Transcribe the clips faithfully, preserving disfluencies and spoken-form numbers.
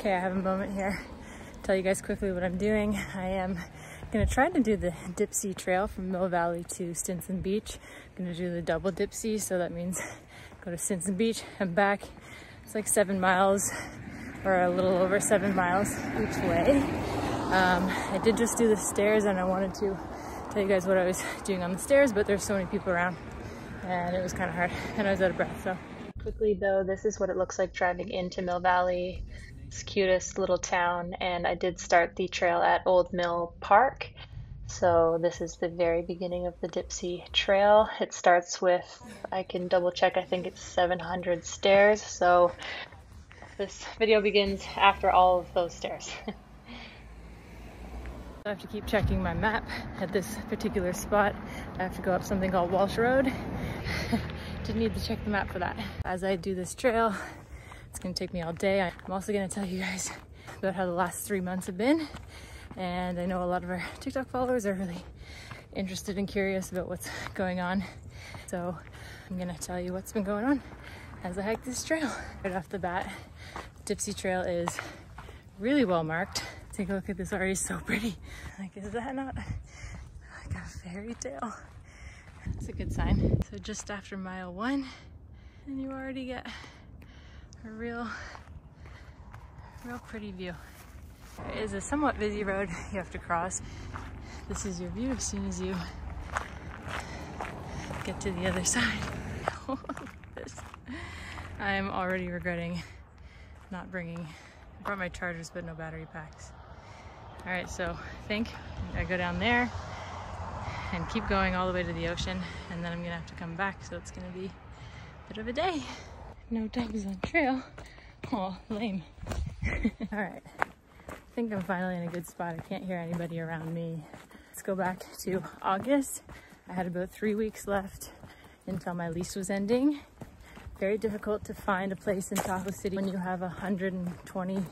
Okay, I have a moment here. Tell you guys quickly what I'm doing. I am gonna try to do the Dipsea Trail from Mill Valley to Stinson Beach. I'm gonna do the double Dipsea, so that means go to Stinson Beach and back. It's like seven miles or a little over seven miles each way. Um, I did just do the stairs, and I wanted to tell you guys what I was doing on the stairs, but there's so many people around and it was kind of hard and I was out of breath. So quickly though, this is what it looks like driving into Mill Valley. It's cutest little town, and I did start the trail at Old Mill Park. So this is the very beginning of the Dipsea Trail. It starts with, I can double check, I think it's seven hundred stairs. So this video begins after all of those stairs. I have to keep checking my map at this particular spot. I have to go up something called Walsh Road. Didn't need to check the map for that. As I do this trail, it's gonna take me all day. I'm also gonna tell you guys about how the last three months have been. And I know a lot of our TikTok followers are really interested and curious about what's going on. So I'm gonna tell you what's been going on as I hike this trail. Right off the bat, Dipsea Trail is really well marked. Take a look at this already, so pretty. Like, is that not like a fairy tale? That's a good sign. So just after mile one, and you already get a real, real pretty view. It is a somewhat busy road you have to cross. This is your view as soon as you get to the other side. I'm already regretting not bringing, I brought my chargers but no battery packs. All right, so I think I go down there and keep going all the way to the ocean, and then I'm gonna have to come back, so it's gonna be a bit of a day. No dogs on trail. Oh, lame. All right, I think I'm finally in a good spot. I can't hear anybody around me. Let's go back to August. I had about three weeks left until my lease was ending. Very difficult to find a place in Tahoe City when you have a one hundred twenty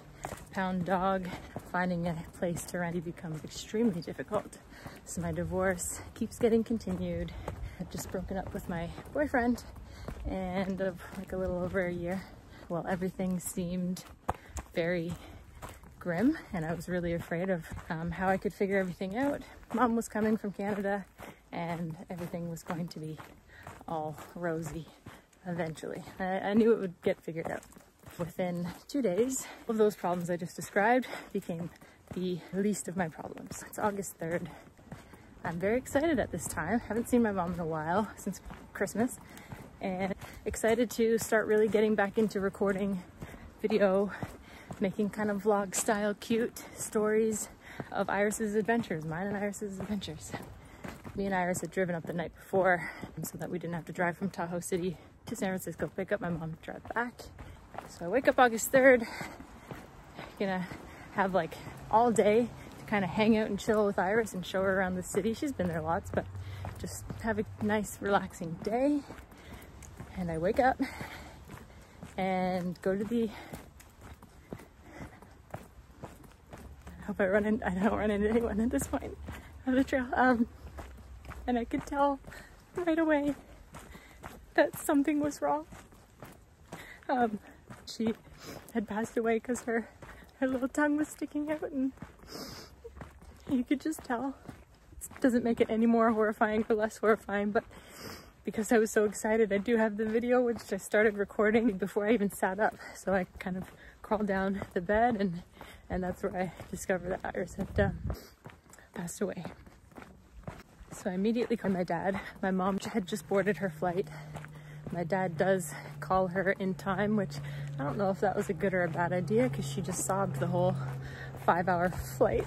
pound dog. Finding a place to rent becomes extremely difficult. So my divorce keeps getting continued. I've just broken up with my boyfriend, and of like a little over a year. Well, everything seemed very grim, and I was really afraid of um, how I could figure everything out. Mom was coming from Canada, and everything was going to be all rosy eventually. I, I knew it would get figured out. Within two days, all of those problems I just described became the least of my problems. It's August third. I'm very excited at this time. Haven't seen my mom in a while, since Christmas. And excited to start really getting back into recording video, making kind of vlog style cute stories of Iris's adventures, mine and Iris's adventures. Me and Iris had driven up the night before so that we didn't have to drive from Tahoe City to San Francisco, pick up my mom, drive back. So I wake up August third, gonna have like all day to kind of hang out and chill with Iris and show her around the city. She's been there lots, but just have a nice relaxing day. And I wake up and go to the, I hope I run in, I don't run into anyone at this point on the trail. Um, and I could tell right away that something was wrong. Um, she had passed away because her, her little tongue was sticking out, and you could just tell. It doesn't make it any more horrifying or less horrifying, but because I was so excited. I do have the video, which I started recording before I even sat up. So I kind of crawled down the bed, and, and that's where I discovered that Iris had uh, passed away. So I immediately called my dad. My mom had just boarded her flight. My dad does call her in time, which I don't know if that was a good or a bad idea, because she just sobbed the whole five hour flight.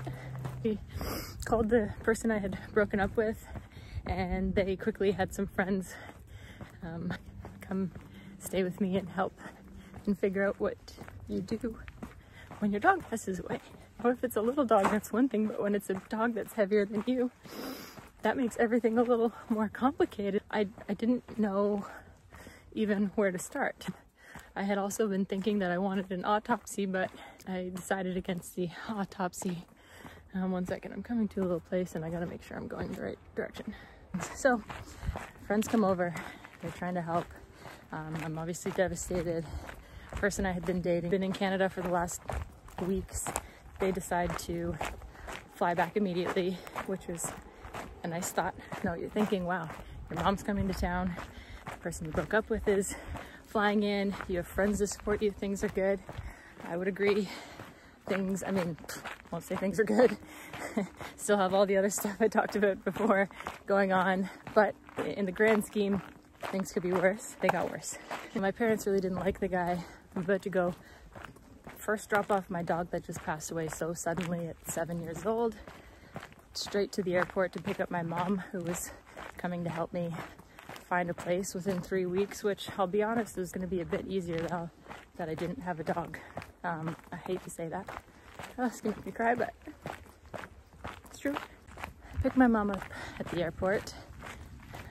He called the person I had broken up with, and they quickly had some friends um, come stay with me and help and figure out what you do when your dog passes away. Or if it's a little dog, that's one thing, but when it's a dog that's heavier than you, that makes everything a little more complicated. I, I didn't know even where to start. I had also been thinking that I wanted an autopsy, but I decided against the autopsy. Um, one second, I'm coming to a little place and I gotta make sure I'm going the right direction. So, friends come over, they're trying to help. Um, I'm obviously devastated. The person I had been dating, been in Canada for the last weeks, they decide to fly back immediately, which was a nice thought. No, you're thinking, wow, your mom's coming to town, the person you broke up with is flying in, you have friends to support you, things are good. I would agree. Things, I mean, won't say things are good. Still have all the other stuff I talked about before going on, but in the grand scheme, things could be worse. They got worse. And my parents really didn't like the guy. I'm about to go first drop off my dog that just passed away so suddenly at seven years old, straight to the airport to pick up my mom, who was coming to help me find a place within three weeks, which I'll be honest is going to be a bit easier though that I didn't have a dog. Um, I hate to say that. Oh, it's going to make me cry, but it's true. I pick my mom up at the airport.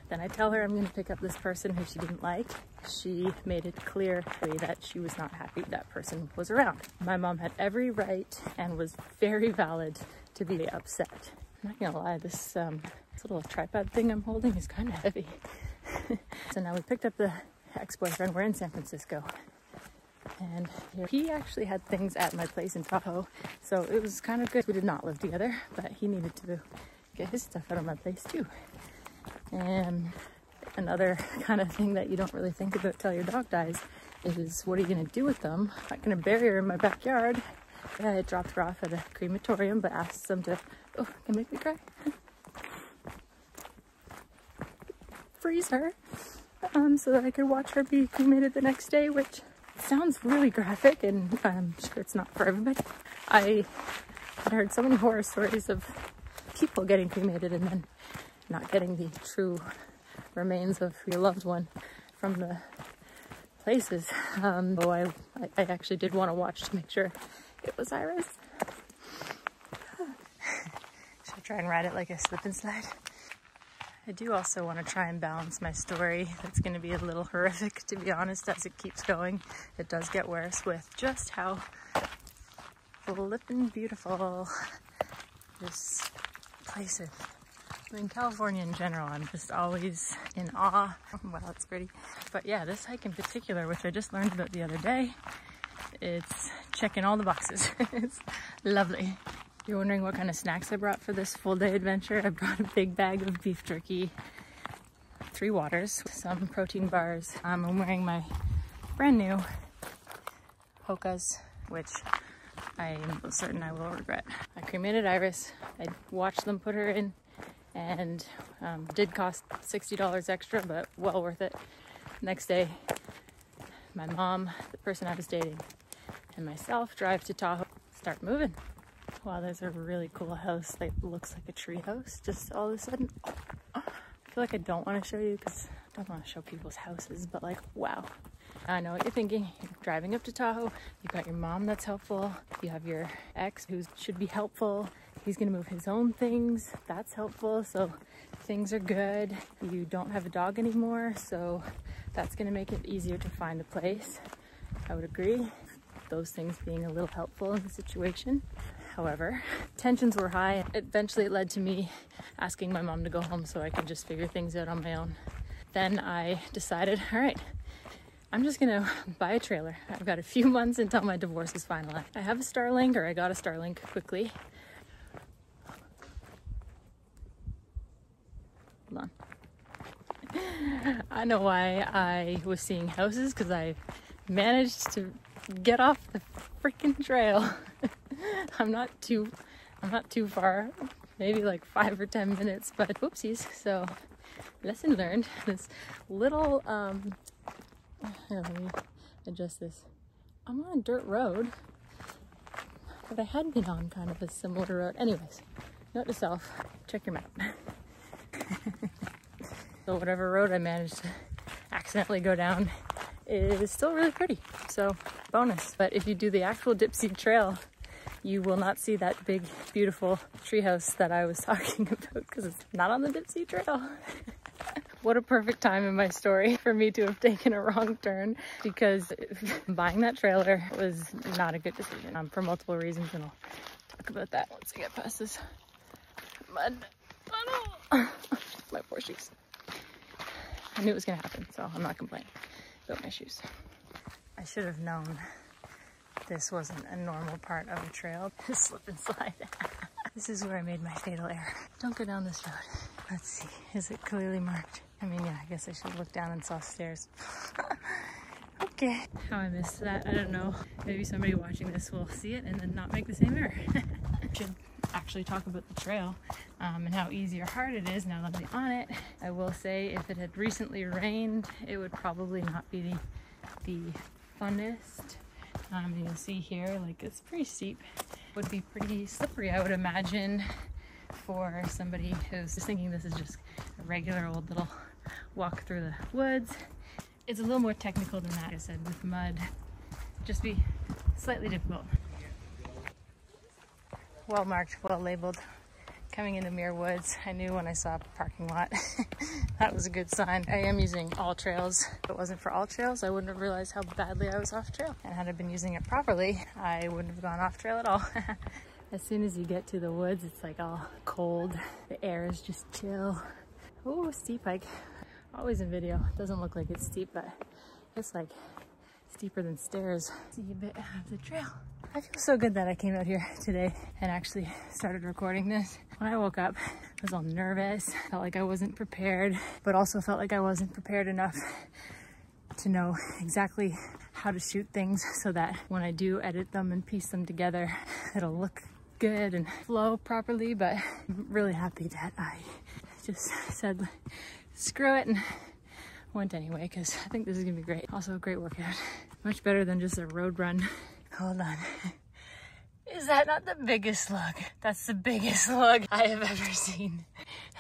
Then I tell her I'm going to pick up this person who she didn't like. She made it clear that she was not happy that person was around. My mom had every right and was very valid to be upset. I'm not going to lie, this, um, this little tripod thing I'm holding is kind of heavy. So now we picked up the ex-boyfriend. We're in San Francisco. And here, he actually had things at my place in Tahoe, so it was kind of good. We did not live together, but he needed to get his stuff out of my place too. And another kind of thing that you don't really think about till your dog dies is, what are you going to do with them? I'm not going to bury her in my backyard. I dropped her off at a crematorium, but asked them to, oh, can make me cry. Freeze her, um, so that I could watch her be cremated the next day, which sounds really graphic, and I'm sure it's not for everybody. I had heard so many horror stories of people getting cremated and then not getting the true remains of your loved one from the places. Um, so I, I actually did want to watch to make sure it was Iris. Should I try and ride it like a slip and slide? I do also want to try and balance my story. That's going to be a little horrific, to be honest, as it keeps going. It does get worse with just how flippin' beautiful this place is. I mean, California in general, I'm just always in awe. Wow, it's pretty. But yeah, this hike in particular, which I just learned about the other day, it's checking all the boxes. It's lovely. You're wondering what kind of snacks I brought for this full day adventure. I brought a big bag of beef jerky, three waters, some protein bars. Um, I'm wearing my brand new Hokas, which I am certain I will regret. I cremated Iris. I watched them put her in, and um, did cost sixty dollars extra, but well worth it. Next day, my mom, the person I was dating, and myself drive to Tahoe, start moving. Wow, there's a really cool house that looks like a tree house just all of a sudden. Oh, I feel like I don't want to show you because I don't want to show people's houses, but like, wow. I know what you're thinking. You're driving up to Tahoe. You've got your mom that's helpful. You have your ex who should be helpful. He's going to move his own things. That's helpful. So things are good. You don't have a dog anymore, so that's going to make it easier to find a place. I would agree. Those things being a little helpful in the situation. However, tensions were high. Eventually it led to me asking my mom to go home so I could just figure things out on my own. Then I decided, all right, I'm just gonna buy a trailer. I've got a few months until my divorce is finalized. I have a Starlink, or I got a Starlink quickly. Hold on. I know why I was seeing houses, because I managed to get off the freaking trail. I'm not too, I'm not too far, maybe like five or ten minutes, but whoopsies. So lesson learned, this little, um, here, let me adjust this. I'm on a dirt road, but I had been on kind of a similar road. Anyways, note to self, check your map. So whatever road I managed to accidentally go down is still really pretty. So bonus, but if you do the actual Dipsea Trail, you will not see that big, beautiful treehouse that I was talking about because it's not on the Dipsea Trail. What a perfect time in my story for me to have taken a wrong turn, because buying that trailer was not a good decision um, for multiple reasons, and I'll talk about that once I get past this mud puddle. My poor shoes. I knew it was going to happen, so I'm not complaining about my shoes. I should have known this wasn't a normal part of a trail. This slip and slide. This is where I made my fatal error. Don't go down this road. Let's see, is it clearly marked? I mean, yeah, I guess I should look down and saw stairs. Okay. How I missed that, I don't know. Maybe somebody watching this will see it and then not make the same error. Should actually talk about the trail um, and how easy or hard it is now that I'm on it. I will say if it had recently rained, it would probably not be the, the funnest. Um, you'll see here, like it's pretty steep. Would be pretty slippery, I would imagine, for somebody who's just thinking this is just a regular old little walk through the woods. It's a little more technical than that, like I said, with mud. Just be slightly difficult. Well marked, well labeled. Coming into Muir Woods, I knew when I saw a parking lot. That was a good sign. I am using All Trails. If it wasn't for All Trails, I wouldn't have realized how badly I was off trail. And had I been using it properly, I wouldn't have gone off trail at all. As soon as you get to the woods, it's like all cold. The air is just chill. Oh, steep hike. Always in video. Doesn't look like it's steep, but it's like steeper than stairs. See a bit of the trail. I feel so good that I came out here today and actually started recording this. When I woke up, I was all nervous, felt like I wasn't prepared, but also felt like I wasn't prepared enough to know exactly how to shoot things so that when I do edit them and piece them together, it'll look good and flow properly. But I'm really happy that I just said, screw it, and went anyway, because I think this is gonna be great. Also a great workout. Much better than just a road run. Hold on. Is that not the biggest slug? That's the biggest slug I have ever seen.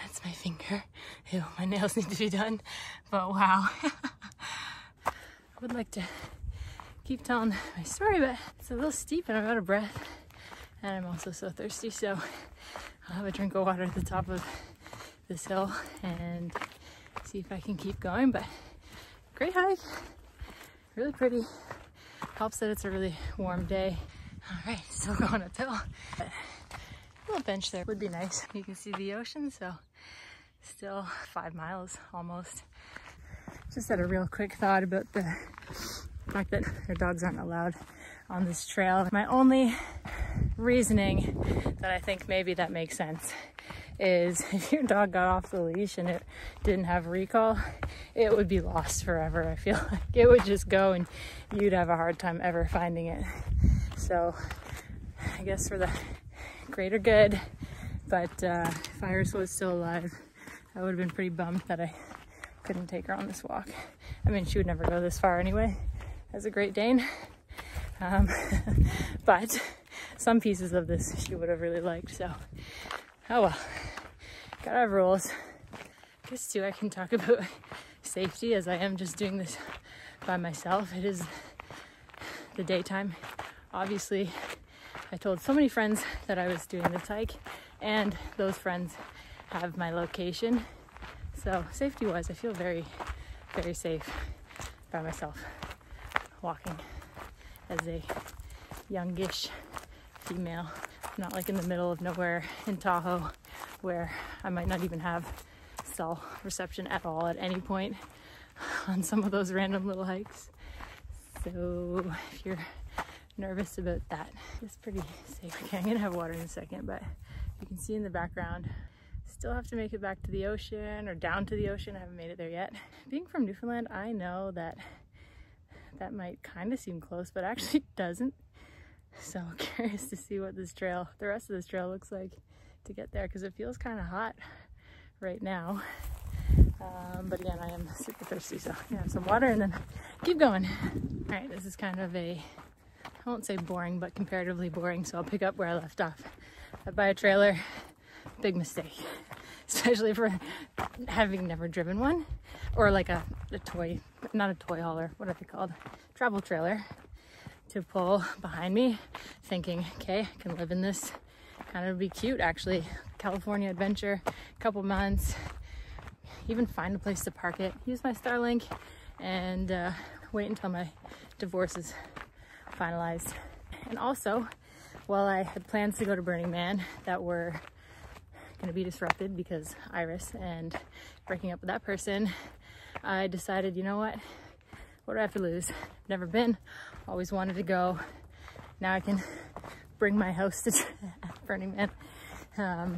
That's my finger. Ew, my nails need to be done, but wow. I would like to keep telling my story, but it's a little steep and I'm out of breath. And I'm also so thirsty, so I'll have a drink of water at the top of this hill and see if I can keep going. But great hike, really pretty. Helps that it's a really warm day. All right, still going uphill. But a little bench there would be nice. You can see the ocean, so still five miles almost. Just had a real quick thought about the fact that our dogs aren't allowed on this trail. My only reasoning that I think maybe that makes sense is if your dog got off the leash and it didn't have recall, it would be lost forever. I feel like it would just go and you'd have a hard time ever finding it. So I guess for the greater good, but uh, if Iris was still alive, I would have been pretty bummed that I couldn't take her on this walk. I mean, she would never go this far anyway as a Great Dane, um, but some pieces of this she would have really liked, so oh well. Gotta have rules. I guess too I can talk about safety as I am just doing this by myself. It is the daytime. Obviously, I told so many friends that I was doing this hike and those friends have my location. So safety wise, I feel very, very safe by myself walking as a youngish female. Not like in the middle of nowhere in Tahoe where I might not even have cell reception at all at any point on some of those random little hikes. So if you're nervous about that, it's pretty safe. Okay, I'm gonna have water in a second, but you can see in the background, still have to make it back to the ocean or down to the ocean. I haven't made it there yet. Being from Newfoundland, I know that that might kind of seem close, but actually doesn't. So curious to see what this trail, the rest of this trail looks like to get there, because it feels kind of hot right now. Um, but again, I am super thirsty, so I'm gonna have some water and then keep going. All right, this is kind of a, I won't say boring, but comparatively boring, so I'll pick up where I left off. I buy a trailer, big mistake, especially for having never driven one, or like a, a toy, not a toy hauler, what are they called? Travel trailer. To pull behind me, thinking, okay, I can live in this. Kind of be cute, actually. California adventure, couple months. Even find a place to park it. Use my Starlink and uh, wait until my divorce is finalized. And also, while I had plans to go to Burning Man that were gonna be disrupted because Iris and breaking up with that person, I decided, you know what? What do I have to lose? Never been, always wanted to go. Now I can bring my house to Burning Man. Um,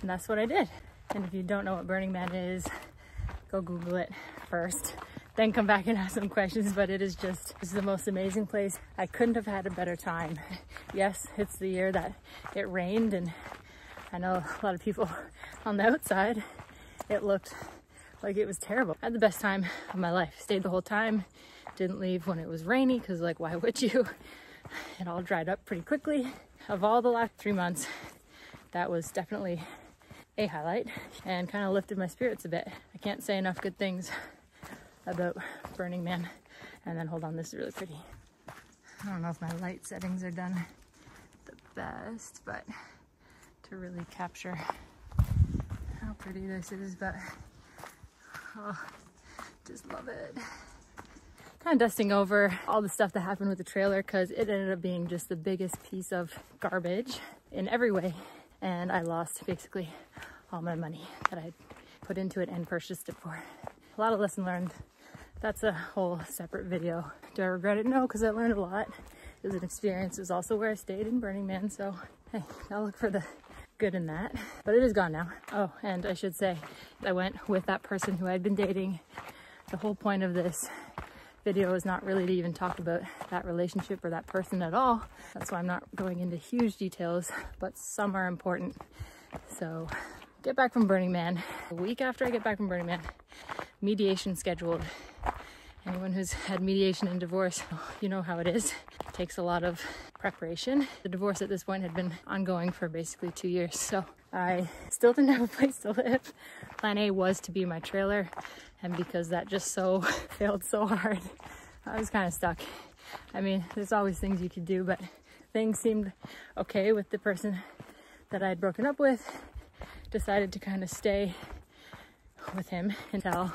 and that's what I did. And if you don't know what Burning Man is, go Google it first, then come back and ask some questions. But it is just, it's the most amazing place. I couldn't have had a better time. Yes, it's the year that it rained, and I know a lot of people on the outside, it looked like it was terrible. I had the best time of my life. Stayed the whole time, didn't leave when it was rainy, because like, why would you? It all dried up pretty quickly. Of all the last three months, that was definitely a highlight, and kind of lifted my spirits a bit. I can't say enough good things about Burning Man. And then hold on, this is really pretty. I don't know if my light settings are done the best, but to really capture how pretty this is, but oh, just love it. Kind of dusting over all the stuff that happened with the trailer, because it ended up being just the biggest piece of garbage in every way. And I lost basically all my money that I put into it and purchased it for. A lot of lesson learned. That's a whole separate video. Do I regret it? No, because I learned a lot. It was an experience. It was also where I stayed in Burning Man, so hey, I'll look for the good in that. But it is gone now. Oh, and I should say, I went with that person who I'd been dating. The whole point of this video is not really to even talk about that relationship or that person at all. That's why I'm not going into huge details, but some are important. So get back from Burning Man. A week after I get back from Burning Man, mediation scheduled. Anyone who's had mediation and divorce, you know how it is. It takes a lot of preparation. The divorce at this point had been ongoing for basically two years, so I still didn't have a place to live. Plan A was to be my trailer, and because that just so failed so hard, I was kind of stuck. I mean, there's always things you could do, but things seemed okay with the person that I had broken up with. Decided to kind of stay with him until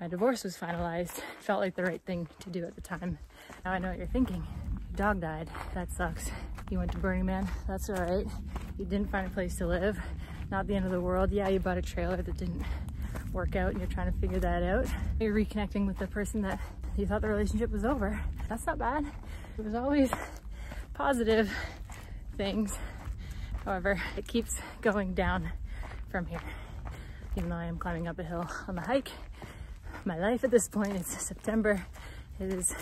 my divorce was finalized. Felt like the right thing to do at the time. Now I know what you're thinking. Your dog died. That sucks. You went to Burning Man. That's all right. You didn't find a place to live. Not the end of the world. Yeah, you bought a trailer that didn't work out and you're trying to figure that out. You're reconnecting with the person that you thought the relationship was over. That's not bad. It was always positive things. However, it keeps going down from here. Even though I am climbing up a hill on the hike, my life at this point, it's September, it is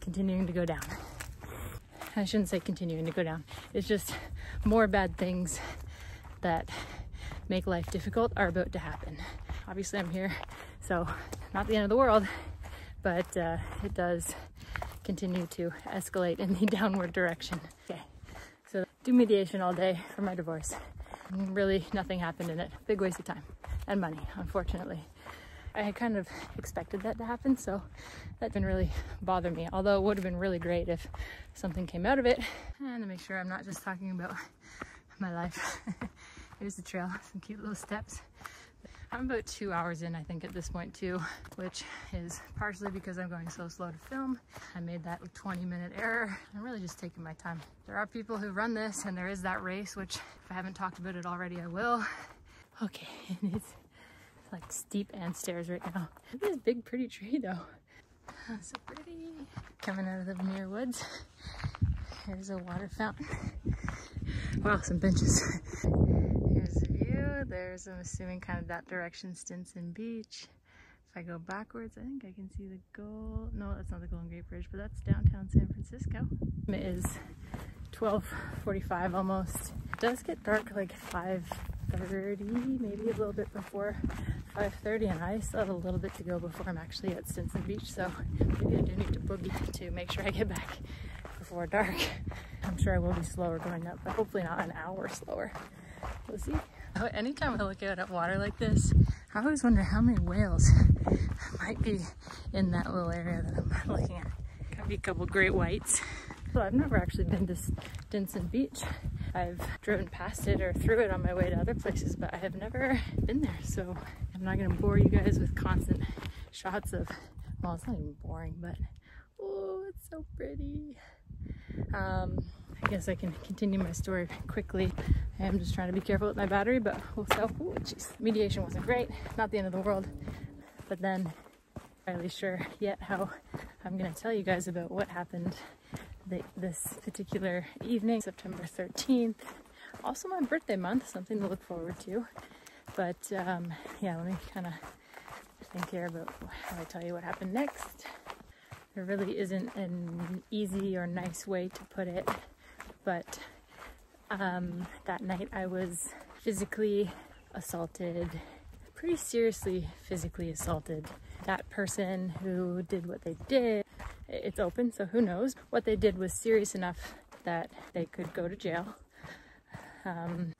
continuing to go down. I shouldn't say continuing to go down. It's just more bad things that make life difficult are about to happen. Obviously I'm here, so not the end of the world, but uh, it does continue to escalate in the downward direction. Okay, so do mediation all day for my divorce. Really nothing happened in it. Big waste of time and money, unfortunately. I had kind of expected that to happen, so that didn't really bother me, although it would have been really great if something came out of it. And to make sure I'm not just talking about my life, here's the trail, some cute little steps. I'm about two hours in, I think, at this point too, which is partially because I'm going so slow to film. I made that twenty minute error. I'm really just taking my time. There are people who run this, and there is that race, which if I haven't talked about it already, I will. Okay, and it's like steep and stairs right now. Look at this big pretty tree though. Oh, so pretty. Coming out of the Muir Woods. Here's a water fountain. Wow, some benches. Here's the view. There's, I'm assuming, kind of that direction, Stinson Beach. If I go backwards, I think I can see the gold. No, that's not the Golden Gate Bridge, but that's downtown San Francisco. It is twelve forty-five almost. It does get dark like five thirty, maybe a little bit before five thirty, and I still have a little bit to go before I'm actually at Stinson Beach, so maybe I do need to boogie to make sure I get back before dark. I'm sure I will be slower going up, but hopefully not an hour slower. We'll see. Oh, anytime I look out at water like this, I always wonder how many whales might be in that little area that I'm looking at. Could be a couple great whites. Well, I've never actually been to Stinson Beach. I've driven past it or through it on my way to other places, but I have never been there, so I'm not going to bore you guys with constant shots of, well, it's not even boring, but oh, it's so pretty. Um, I guess I can continue my story quickly. I am just trying to be careful with my battery, but also, oh, geez. Mediation wasn't great, not the end of the world, but then I'm not really sure yet how I'm going to tell you guys about what happened the, this particular evening, September thirteenth. Also my birthday month, something to look forward to. But um, yeah, let me kind of think here about how I tell you what happened next. There really isn't an easy or nice way to put it, but um, that night I was physically assaulted, pretty seriously physically assaulted. That person who did what they did, it's open, so who knows. What they did was serious enough that they could go to jail. Um,